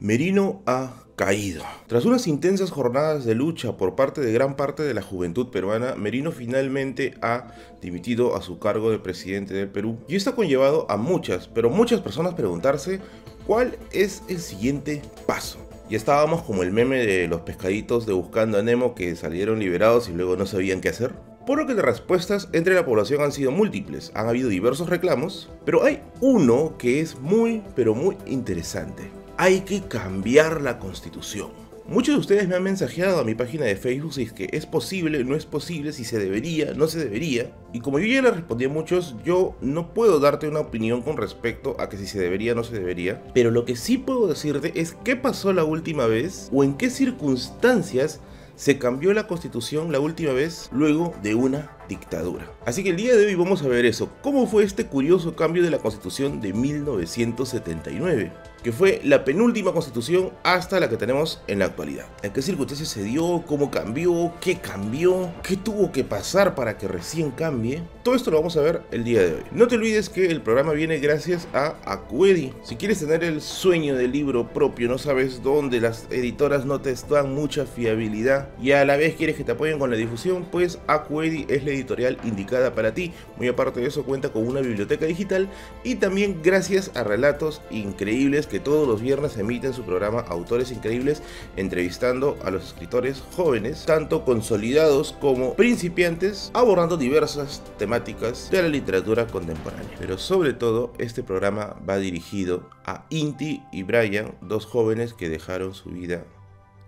Merino ha caído. Tras unas intensas jornadas de lucha por parte de gran parte de la juventud peruana, Merino finalmente ha dimitido a su cargo de presidente del Perú. Y esto ha conllevado a muchas, pero muchas personas preguntarse cuál es el siguiente paso. Y estábamos como el meme de los pescaditos de Buscando a Nemo que salieron liberados y luego no sabían qué hacer. Por lo que las respuestas entre la población han sido múltiples, han habido diversos reclamos, pero hay uno que es muy, pero muy interesante. Hay que cambiar la Constitución. Muchos de ustedes me han mensajeado a mi página de Facebook si es que es posible, no es posible, si se debería, no se debería. Y como yo ya les respondí a muchos, yo no puedo darte una opinión con respecto a que si se debería, no se debería. Pero lo que sí puedo decirte es qué pasó la última vez o en qué circunstancias se cambió la Constitución la última vez luego de una dictadura. Así que el día de hoy vamos a ver eso. ¿Cómo fue este curioso cambio de la Constitución de 1979? Que fue la penúltima Constitución hasta la que tenemos en la actualidad. ¿En qué circunstancias se dio? ¿Cómo cambió? ¿Qué cambió? ¿Qué tuvo que pasar para que recién cambie? Todo esto lo vamos a ver el día de hoy. No te olvides que el programa viene gracias a Acuedi. Si quieres tener el sueño del libro propio, no sabes dónde, las editoras no te dan mucha fiabilidad y a la vez quieres que te apoyen con la difusión, pues Acuedi es la editorial indicada para ti. Muy aparte de eso, cuenta con una biblioteca digital y también gracias a Relatos Increíbles, que todos los viernes emiten su programa Autores Increíbles, entrevistando a los escritores jóvenes, tanto consolidados como principiantes, abordando diversas temáticas de la literatura contemporánea. Pero sobre todo, este programa va dirigido a Inti y Brian, dos jóvenes que dejaron su vida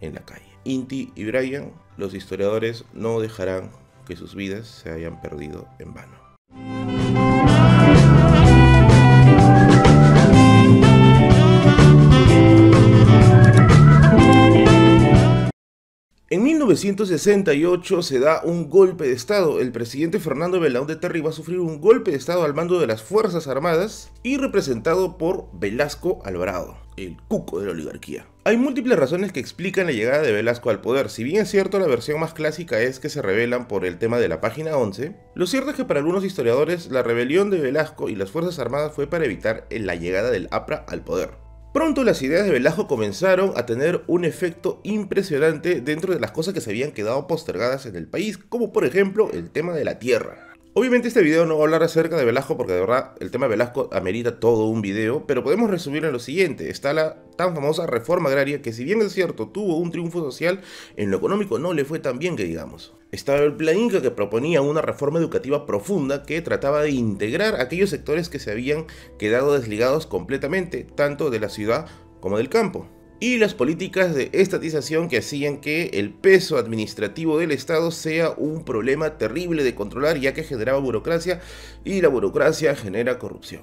en la calle. Inti y Brian, los historiadores no dejarán que sus vidas se hayan perdido en vano. En 1968 se da un golpe de estado. El presidente Fernando Belaúnde Terry va a sufrir un golpe de estado al mando de las Fuerzas Armadas y representado por Velasco Alvarado, el cuco de la oligarquía. Hay múltiples razones que explican la llegada de Velasco al poder. Si bien es cierto, la versión más clásica es que se rebelan por el tema de la página 11, lo cierto es que para algunos historiadores la rebelión de Velasco y las Fuerzas Armadas fue para evitar la llegada del APRA al poder. Pronto las ideas de Velasco comenzaron a tener un efecto impresionante dentro de las cosas que se habían quedado postergadas en el país, como por ejemplo el tema de la tierra. Obviamente este video no va a hablar acerca de Velasco porque de verdad el tema de Velasco amerita todo un video, pero podemos resumir en lo siguiente. Está la tan famosa reforma agraria que, si bien es cierto, tuvo un triunfo social, en lo económico no le fue tan bien que digamos. Estaba el Plan Inca, que proponía una reforma educativa profunda que trataba de integrar aquellos sectores que se habían quedado desligados completamente, tanto de la ciudad como del campo. Y las políticas de estatización que hacían que el peso administrativo del Estado sea un problema terrible de controlar, ya que generaba burocracia y la burocracia genera corrupción.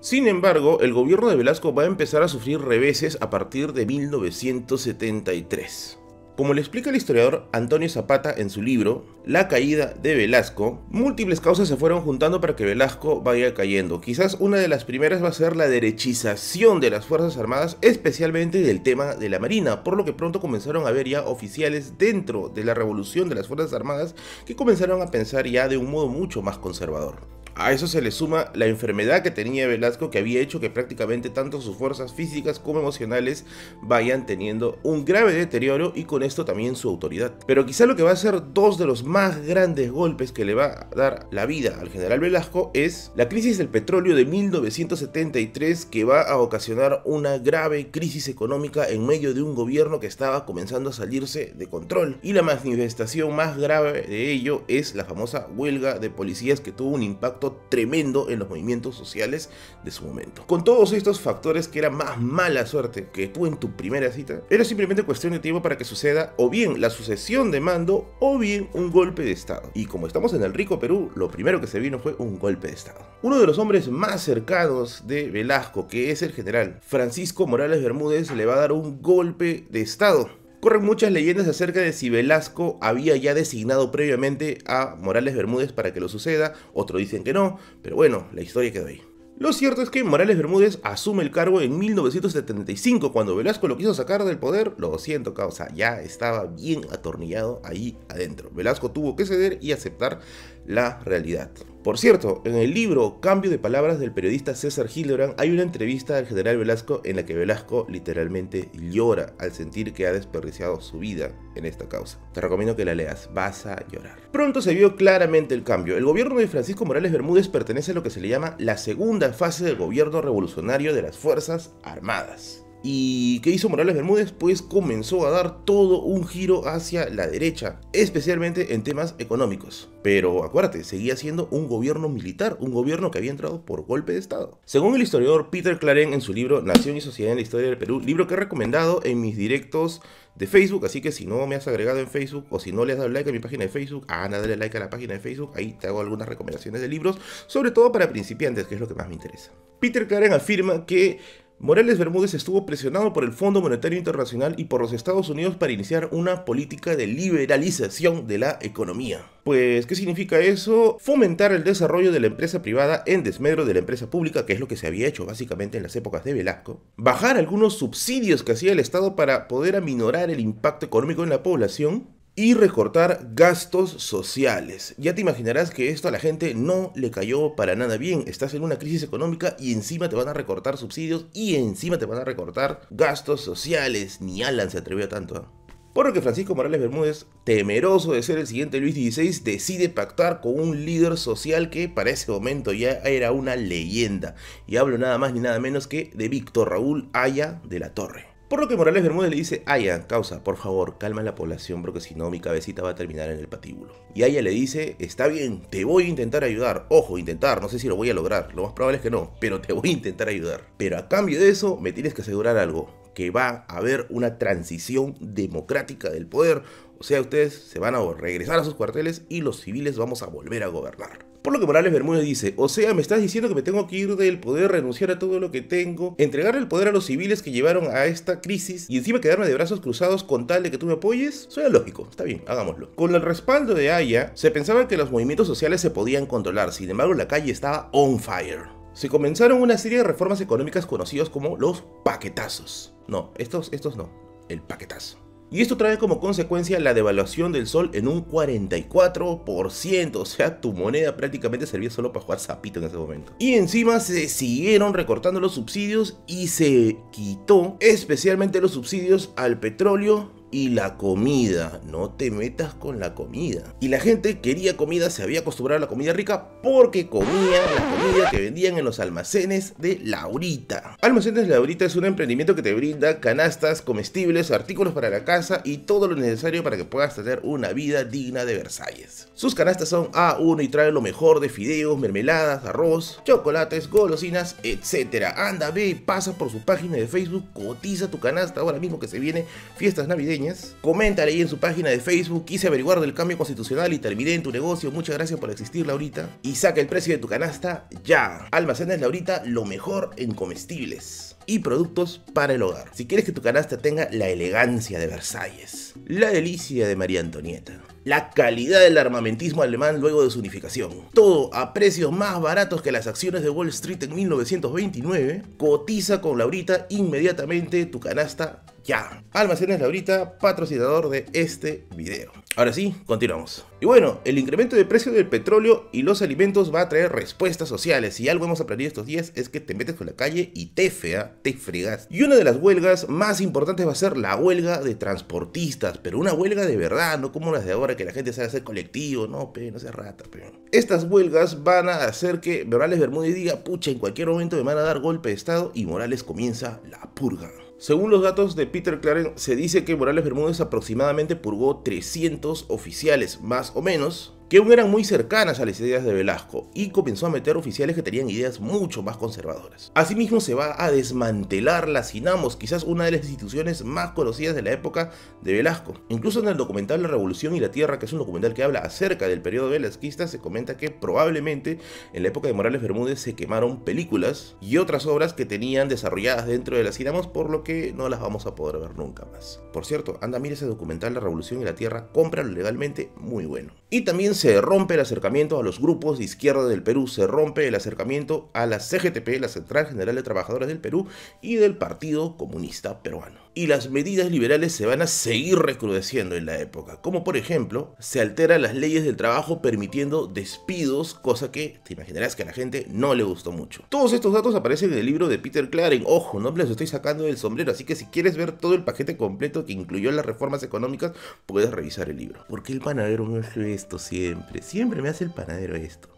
Sin embargo, el gobierno de Velasco va a empezar a sufrir reveses a partir de 1973. Como le explica el historiador Antonio Zapata en su libro La caída de Velasco, múltiples causas se fueron juntando para que Velasco vaya cayendo. Quizás una de las primeras va a ser la derechización de las Fuerzas Armadas, especialmente del tema de la Marina, por lo que pronto comenzaron a haber ya oficiales dentro de la revolución de las Fuerzas Armadas que comenzaron a pensar ya de un modo mucho más conservador. A eso se le suma la enfermedad que tenía Velasco, que había hecho que prácticamente tanto sus fuerzas físicas como emocionales vayan teniendo un grave deterioro, y con esto también su autoridad. Pero quizá lo que va a ser dos de los más grandes golpes que le va a dar la vida al general Velasco es la crisis del petróleo de 1973, que va a ocasionar una grave crisis económica en medio de un gobierno que estaba comenzando a salirse de control. Y la manifestación más grave de ello es la famosa huelga de policías, que tuvo un impacto tremendo en los movimientos sociales de su momento. Con todos estos factores, que era más mala suerte que tú en tu primera cita, era simplemente cuestión de tiempo para que suceda o bien la sucesión de mando o bien un golpe de estado. Y como estamos en el rico Perú, lo primero que se vino fue un golpe de estado. Uno de los hombres más cercanos de Velasco, que es el general Francisco Morales Bermúdez, le va a dar un golpe de estado. Corren muchas leyendas acerca de si Velasco había ya designado previamente a Morales Bermúdez para que lo suceda, otros dicen que no, pero bueno, la historia quedó ahí. Lo cierto es que Morales Bermúdez asume el cargo en 1975, cuando Velasco lo quiso sacar del poder. Lo siento, causa, ya estaba bien atornillado ahí adentro. Velasco tuvo que ceder y aceptar la realidad. Por cierto, en el libro Cambio de palabras del periodista César Hildebrand hay una entrevista al general Velasco en la que Velasco literalmente llora al sentir que ha desperdiciado su vida en esta causa. Te recomiendo que la leas, vas a llorar. Pronto se vio claramente el cambio. El gobierno de Francisco Morales Bermúdez pertenece a lo que se le llama la segunda fase del gobierno revolucionario de las Fuerzas Armadas. ¿Y qué hizo Morales Bermúdez? Pues comenzó a dar todo un giro hacia la derecha, especialmente en temas económicos. Pero acuérdate, seguía siendo un gobierno militar, un gobierno que había entrado por golpe de estado. Según el historiador Peter Klarén en su libro Nación y Sociedad en la Historia del Perú, libro que he recomendado en mis directos de Facebook, así que si no me has agregado en Facebook o si no le has dado like a mi página de Facebook, anda, dale like a la página de Facebook, ahí te hago algunas recomendaciones de libros, sobre todo para principiantes, que es lo que más me interesa. Peter Klarén afirma que Morales Bermúdez estuvo presionado por el Fondo Monetario Internacional y por los Estados Unidos para iniciar una política de liberalización de la economía. Pues, ¿qué significa eso? Fomentar el desarrollo de la empresa privada en desmedro de la empresa pública, que es lo que se había hecho básicamente en las épocas de Velasco. Bajar algunos subsidios que hacía el Estado para poder aminorar el impacto económico en la población. Y recortar gastos sociales. Ya te imaginarás que esto a la gente no le cayó para nada bien. Estás en una crisis económica y encima te van a recortar subsidios y encima te van a recortar gastos sociales. Ni Alan se atrevió a tanto, Por lo que Francisco Morales Bermúdez, temeroso de ser el siguiente Luis XVI, decide pactar con un líder social que para ese momento ya era una leyenda. Y hablo nada más ni nada menos que de Víctor Raúl Haya de la Torre. Por lo que Morales Bermúdez le dice: Haya, causa, por favor, calma a la población porque si no mi cabecita va a terminar en el patíbulo. Y Haya le dice: está bien, te voy a intentar ayudar. Ojo, intentar, no sé si lo voy a lograr, lo más probable es que no, pero te voy a intentar ayudar. Pero a cambio de eso me tienes que asegurar algo, que va a haber una transición democrática del poder. O sea, ustedes se van a regresar a sus cuarteles y los civiles vamos a volver a gobernar. Por lo que Morales Bermúdez dice: o sea, me estás diciendo que me tengo que ir del poder, renunciar a todo lo que tengo, entregarle el poder a los civiles que llevaron a esta crisis y encima quedarme de brazos cruzados con tal de que tú me apoyes. Suena lógico, está bien, hagámoslo. Con el respaldo de Haya, se pensaba que los movimientos sociales se podían controlar, sin embargo la calle estaba on fire. Se comenzaron una serie de reformas económicas conocidas como los paquetazos. No, estos no, el paquetazo. Y esto trae como consecuencia la devaluación del sol en un 44%, o sea, tu moneda prácticamente servía solo para jugar zapito en ese momento. Y encima se siguieron recortando los subsidios y se quitó especialmente los subsidios al petróleo y la comida. No te metas con la comida. Y la gente quería comida, se había acostumbrado a la comida rica porque comía la comida que vendían en los almacenes de Laurita. Almacenes de Laurita es un emprendimiento que te brinda canastas, comestibles, artículos para la casa y todo lo necesario para que puedas tener una vida digna de Versalles. Sus canastas son A1 y traen lo mejor de fideos, mermeladas, arroz, chocolates, golosinas, etc. Anda, ve, pasa por su página de Facebook, cotiza tu canasta ahora mismo que se vienen fiestas navideñas. Coméntale ahí en su página de Facebook: quise averiguar del cambio constitucional y terminé en tu negocio, muchas gracias por existir, Laurita. Y saca el precio de tu canasta ya. Almacenes Laurita, lo mejor en comestibles y productos para el hogar. Si quieres que tu canasta tenga la elegancia de Versalles, la delicia de María Antonieta, la calidad del armamentismo alemán luego de su unificación, todo a precios más baratos que las acciones de Wall Street en 1929, cotiza con Laurita inmediatamente tu canasta ya. Almacenes Laurita, patrocinador de este video. Ahora sí, continuamos. Y bueno, el incremento de precio del petróleo y los alimentos va a traer respuestas sociales. Y algo hemos aprendido estos días es que te metes con la calle y te fregas. Y una de las huelgas más importantes va a ser la huelga de transportistas, pero una huelga de verdad, no como las de ahora que la gente sale a hacer colectivo, no, pero no se rata, pero. Estas huelgas van a hacer que Morales Bermúdez diga: pucha, en cualquier momento me van a dar golpe de estado, y Morales comienza la purga. Según los datos de Peter Klarén, se dice que Morales Bermúdez aproximadamente purgó 300 oficiales, más o menos, que aún eran muy cercanas a las ideas de Velasco, y comenzó a meter oficiales que tenían ideas mucho más conservadoras. Asimismo, se va a desmantelar la Sinamos, quizás una de las instituciones más conocidas de la época de Velasco. Incluso en el documental La Revolución y la Tierra, que es un documental que habla acerca del periodo velasquista, se comenta que probablemente en la época de Morales Bermúdez se quemaron películas y otras obras que tenían desarrolladas dentro de la Sinamos, por lo que no las vamos a poder ver nunca más. Por cierto, anda, mira ese documental La Revolución y la Tierra, cómpralo legalmente, muy bueno. Y también también se rompe el acercamiento a los grupos de izquierda del Perú, se rompe el acercamiento a la CGTP, la Central General de Trabajadores del Perú, y del Partido Comunista Peruano. Y las medidas liberales se van a seguir recrudeciendo en la época, como por ejemplo, se alteran las leyes del trabajo permitiendo despidos, cosa que te imaginarás que a la gente no le gustó mucho. Todos estos datos aparecen en el libro de Peter Klarén. Ojo, no me los estoy sacando del sombrero, así que si quieres ver todo el paquete completo que incluyó las reformas económicas, puedes revisar el libro. ¿Por qué el panadero me hace esto siempre? Siempre me hace el panadero esto.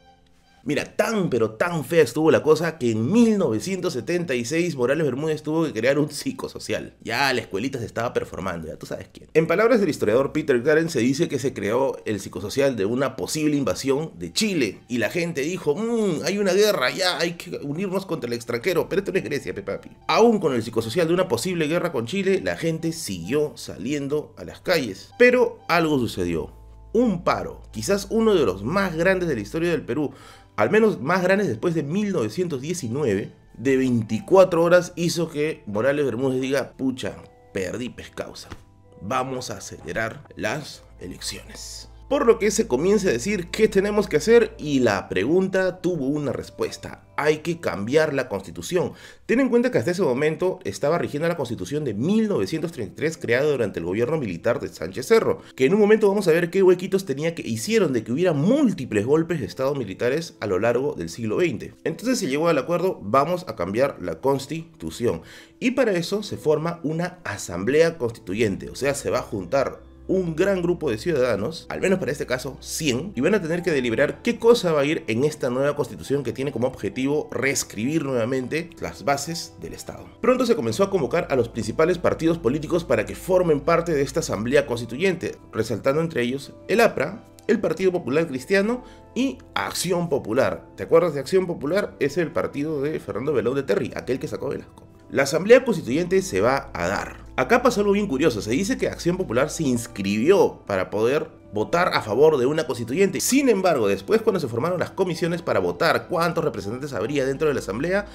Mira, tan pero tan fea estuvo la cosa que en 1976 Morales Bermúdez tuvo que crear un psicosocial. Ya la escuelita se estaba performando, ya tú sabes quién. En palabras del historiador Peter Klarén, se dice que se creó el psicosocial de una posible invasión de Chile. Y la gente dijo, hay una guerra, ya hay que unirnos contra el extranjero, pero esto no es Grecia, pepapi. Aún con el psicosocial de una posible guerra con Chile, la gente siguió saliendo a las calles. Pero algo sucedió. Un paro, quizás uno de los más grandes de la historia del Perú, al menos más grandes después de 1919, de 24 horas hizo que Morales Bermúdez diga, pucha, perdí pescausa, vamos a acelerar las elecciones. Por lo que se comienza a decir qué tenemos que hacer y la pregunta tuvo una respuesta. Hay que cambiar la constitución. Ten en cuenta que hasta ese momento estaba rigiendo la constitución de 1933 creada durante el gobierno militar de Sánchez Cerro, que en un momento vamos a ver qué huequitos hicieron de que hubiera múltiples golpes de estado militares a lo largo del siglo XX. Entonces se llegó al acuerdo, vamos a cambiar la constitución. Y para eso se forma una asamblea constituyente, o sea, se va a juntar un gran grupo de ciudadanos, al menos para este caso 100, y van a tener que deliberar qué cosa va a ir en esta nueva constitución que tiene como objetivo reescribir nuevamente las bases del Estado. Pronto se comenzó a convocar a los principales partidos políticos para que formen parte de esta asamblea constituyente, resaltando entre ellos el APRA, el Partido Popular Cristiano y Acción Popular. ¿Te acuerdas de Acción Popular? Es el partido de Fernando Belaúnde Terry, aquel que sacó Velasco. La asamblea constituyente se va a dar. Acá pasó algo bien curioso, se dice que Acción Popular se inscribió para poder votar a favor de una constituyente. Sin embargo, después cuando se formaron las comisiones para votar cuántos representantes habría dentro de la asamblea,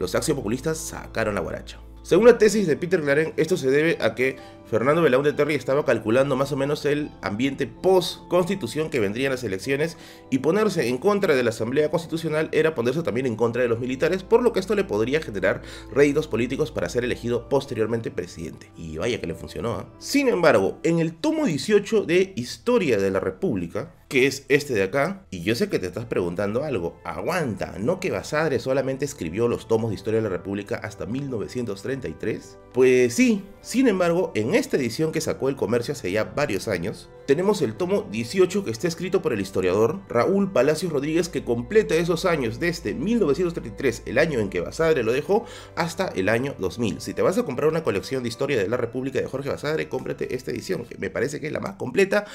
los accionpopulistas sacaron la guaracha. Según la tesis de Peter Klarén, esto se debe a que Fernando Belaúnde Terry estaba calculando más o menos el ambiente post-constitución que vendrían las elecciones, y ponerse en contra de la asamblea constitucional era ponerse también en contra de los militares, por lo que esto le podría generar réditos políticos para ser elegido posteriormente presidente. Y vaya que le funcionó, ¿eh? Sin embargo, en el tomo 18 de Historia de la República, que es este de acá, y yo sé que te estás preguntando algo, aguanta, ¿no que Basadre solamente escribió los tomos de Historia de la República hasta 1933? Pues sí, sin embargo, en esta edición que sacó El Comercio hace ya varios años, tenemos el tomo 18 que está escrito por el historiador Raúl Palacios Rodríguez, que completa esos años desde 1933, el año en que Basadre lo dejó, hasta el año 2000. Si te vas a comprar una colección de Historia de la República de Jorge Basadre, cómprate esta edición, que me parece que es la más completa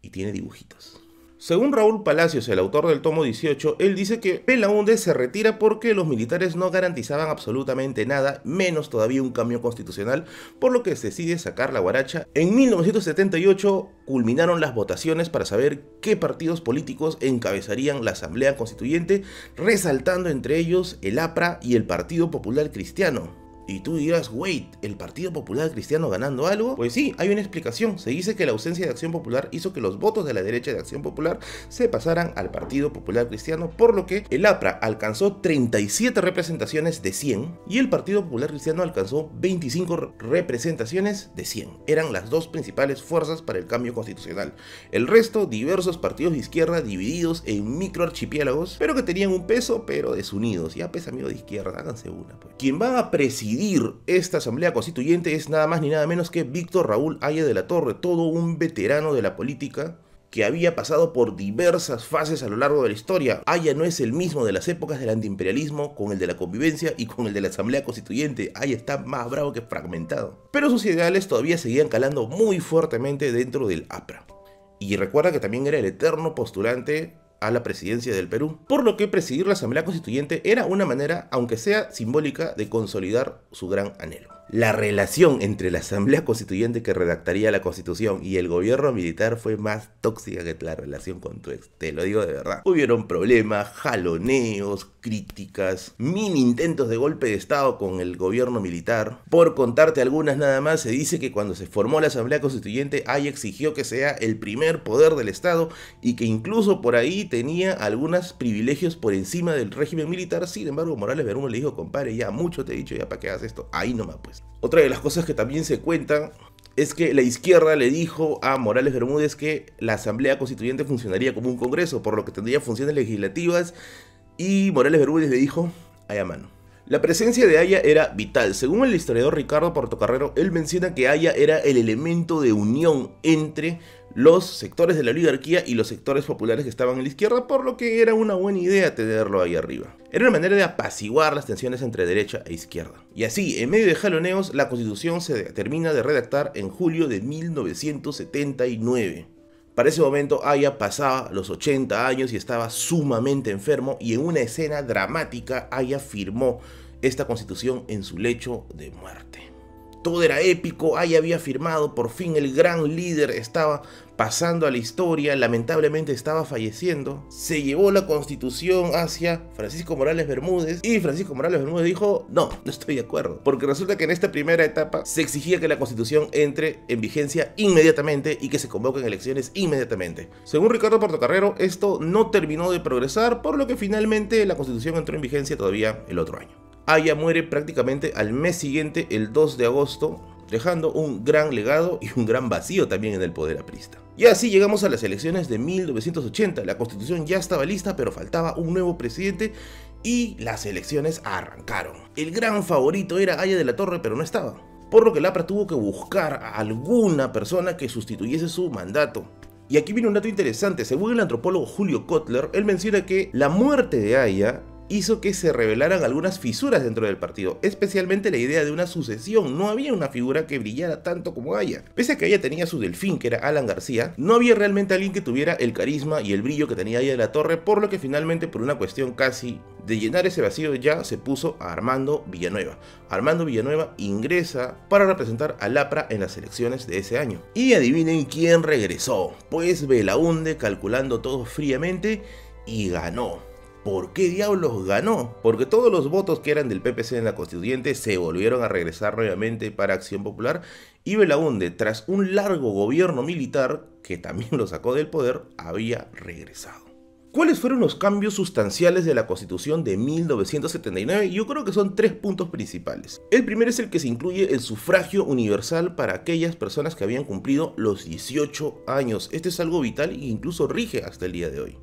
y tiene dibujitos. Según Raúl Palacios, el autor del tomo 18, él dice que Belaúnde se retira porque los militares no garantizaban absolutamente nada, menos todavía un cambio constitucional, por lo que se decide sacar la guaracha. En 1978 culminaron las votaciones para saber qué partidos políticos encabezarían la asamblea constituyente, resaltando entre ellos el APRA y el Partido Popular Cristiano. Y tú dirás, wait, ¿el Partido Popular Cristiano ganando algo? Pues sí, hay una explicación. Se dice que la ausencia de Acción Popular hizo que los votos de la derecha de Acción Popular se pasaran al Partido Popular Cristiano, por lo que el APRA alcanzó 37 representaciones de 100 y el Partido Popular Cristiano alcanzó 25 representaciones de 100. Eran las dos principales fuerzas para el cambio constitucional. El resto, diversos partidos de izquierda divididos en microarchipiélagos, pero que tenían un peso, pero desunidos. Ya pues, amigos de izquierda, háganse una, pues. Quien va a presidir esta asamblea constituyente es nada más ni nada menos que Víctor Raúl Haya de la Torre, todo un veterano de la política que había pasado por diversas fases a lo largo de la historia. Haya no es el mismo de las épocas del antiimperialismo, con el de la convivencia y con el de la asamblea constituyente. Haya está más bravo que fragmentado. Pero sus ideales todavía seguían calando muy fuertemente dentro del APRA. Y recuerda que también era el eterno postulante a la presidencia del Perú, por lo que presidir la asamblea constituyente era una manera, aunque sea simbólica, de consolidar su gran anhelo. La relación entre la asamblea constituyente que redactaría la constitución y el gobierno militar fue más tóxica que la relación con tu ex, te lo digo de verdad. Hubieron problemas, jaloneos, críticas, mini intentos de golpe de Estado con el gobierno militar. Por contarte algunas nada más, se dice que cuando se formó la Asamblea Constituyente, Haya exigió que sea el primer poder del Estado y que incluso por ahí tenía algunos privilegios por encima del régimen militar. Sin embargo, Morales Bermúdez le dijo, compadre, ya mucho te he dicho, ya para qué haces esto, ahí nomás pues. Otra de las cosas que también se cuentan es que la izquierda le dijo a Morales Bermúdez que la Asamblea Constituyente funcionaría como un congreso, por lo que tendría funciones legislativas, y Morales Bermúdez le dijo, allá mano. La presencia de Haya era vital. Según el historiador Ricardo Portocarrero, él menciona que Haya era el elemento de unión entre los sectores de la oligarquía y los sectores populares que estaban en la izquierda, por lo que era una buena idea tenerlo ahí arriba. Era una manera de apaciguar las tensiones entre derecha e izquierda. Y así, en medio de jaloneos, la Constitución se termina de redactar en julio de 1979. Para ese momento, Haya pasaba los 80 años y estaba sumamente enfermo, y en una escena dramática, Haya firmó esta constitución en su lecho de muerte. Todo era épico, Haya había firmado, por fin el gran líder estaba pasando a la historia, lamentablemente estaba falleciendo. Se llevó la constitución hacia Francisco Morales Bermúdez y Francisco Morales Bermúdez dijo, no, no estoy de acuerdo. Porque resulta que en esta primera etapa se exigía que la constitución entre en vigencia inmediatamente y que se convoquen elecciones inmediatamente. Según Ricardo Portocarrero, esto no terminó de progresar, por lo que finalmente la constitución entró en vigencia todavía el otro año. Haya muere prácticamente al mes siguiente, el 2 de agosto, dejando un gran legado y un gran vacío también en el poder aprista. Y así llegamos a las elecciones de 1980. La constitución ya estaba lista, pero faltaba un nuevo presidente y las elecciones arrancaron. El gran favorito era Haya de la Torre, pero no estaba, por lo que el APRA tuvo que buscar a alguna persona que sustituyese su mandato. Y aquí viene un dato interesante. Según el antropólogo Julio Kotler, él menciona que la muerte de Haya hizo que se revelaran algunas fisuras dentro del partido, especialmente la idea de una sucesión. No había una figura que brillara tanto como Haya. Pese a que Haya tenía su delfín, que era Alan García, no había realmente alguien que tuviera el carisma y el brillo que tenía Haya de la Torre, por lo que finalmente, por una cuestión casi de llenar ese vacío, ya se puso a Armando Villanueva. Armando Villanueva ingresa para representar al APRA en las elecciones de ese año. Y adivinen quién regresó. Pues Belaúnde, calculando todo fríamente, y ganó. ¿Por qué diablos ganó? Porque todos los votos que eran del PPC en la constituyente se volvieron a regresar nuevamente para Acción Popular, y Belaúnde, tras un largo gobierno militar que también lo sacó del poder, había regresado. ¿Cuáles fueron los cambios sustanciales de la Constitución de 1979? Yo creo que son tres puntos principales. El primero es el que se incluye el sufragio universal para aquellas personas que habían cumplido los 18 años. Este es algo vital e incluso rige hasta el día de hoy.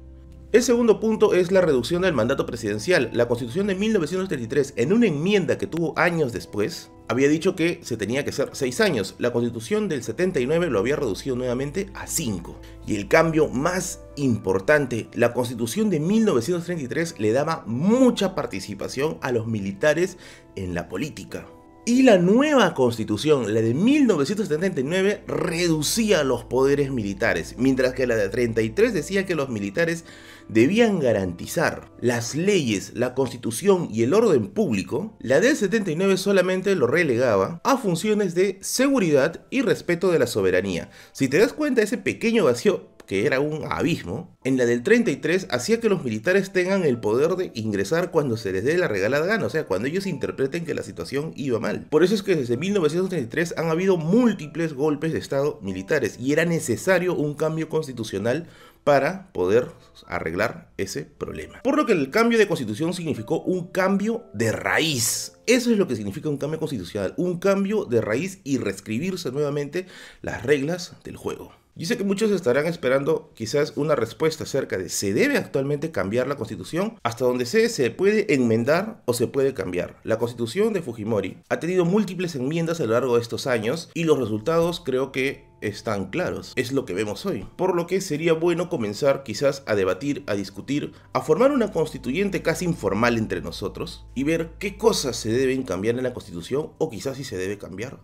El segundo punto es la reducción del mandato presidencial. La Constitución de 1933, en una enmienda que tuvo años después, había dicho que se tenía que hacer 6 años. La Constitución del 79 lo había reducido nuevamente a 5. Y el cambio más importante, la Constitución de 1933 le daba mucha participación a los militares en la política. Y la nueva constitución, la de 1979, reducía los poderes militares, mientras que la de 33 decía que los militares debían garantizar las leyes, la constitución y el orden público. La del 79 solamente lo relegaba a funciones de seguridad y respeto de la soberanía. Si te das cuenta, ese pequeño vacío, que era un abismo, en la del 33 hacía que los militares tengan el poder de ingresar cuando se les dé la regalada gana, o sea, cuando ellos interpreten que la situación iba mal. Por eso es que desde 1933 han habido múltiples golpes de Estado militares y era necesario un cambio constitucional para poder arreglar ese problema. Por lo que el cambio de constitución significó un cambio de raíz. Eso es lo que significa un cambio constitucional, un cambio de raíz y reescribirse nuevamente las reglas del juego. Yo sé que muchos estarán esperando quizás una respuesta acerca de ¿se debe actualmente cambiar la Constitución? Hasta donde sé, se puede enmendar o se puede cambiar. La Constitución de Fujimori ha tenido múltiples enmiendas a lo largo de estos años y los resultados creo que están claros. Es lo que vemos hoy. Por lo que sería bueno comenzar quizás a debatir, a discutir, a formar una constituyente casi informal entre nosotros y ver qué cosas se deben cambiar en la Constitución o quizás si se debe cambiar.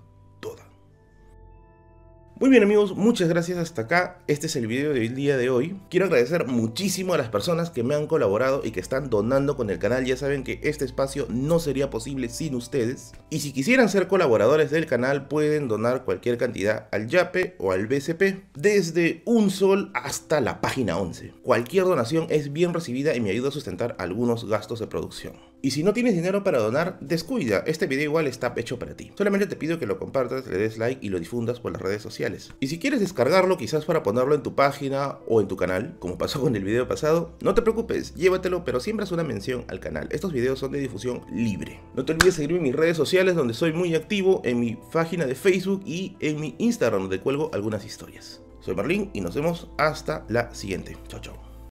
Muy bien amigos, muchas gracias hasta acá. Este es el video del día de hoy. Quiero agradecer muchísimo a las personas que me han colaborado y que están donando con el canal. Ya saben que este espacio no sería posible sin ustedes. Y si quisieran ser colaboradores del canal, pueden donar cualquier cantidad al Yape o al BCP, desde un sol hasta la página 11. Cualquier donación es bien recibida y me ayuda a sustentar algunos gastos de producción. Y si no tienes dinero para donar, descuida, este video igual está hecho para ti. Solamente te pido que lo compartas, le des like y lo difundas por las redes sociales. Y si quieres descargarlo quizás para ponerlo en tu página o en tu canal, como pasó con el video pasado, no te preocupes, llévatelo, pero siempre haz una mención al canal. Estos videos son de difusión libre. No te olvides seguirme en mis redes sociales, donde soy muy activo, en mi página de Facebook y en mi Instagram, donde cuelgo algunas historias. Soy Marlín y nos vemos hasta la siguiente. Chao, chao.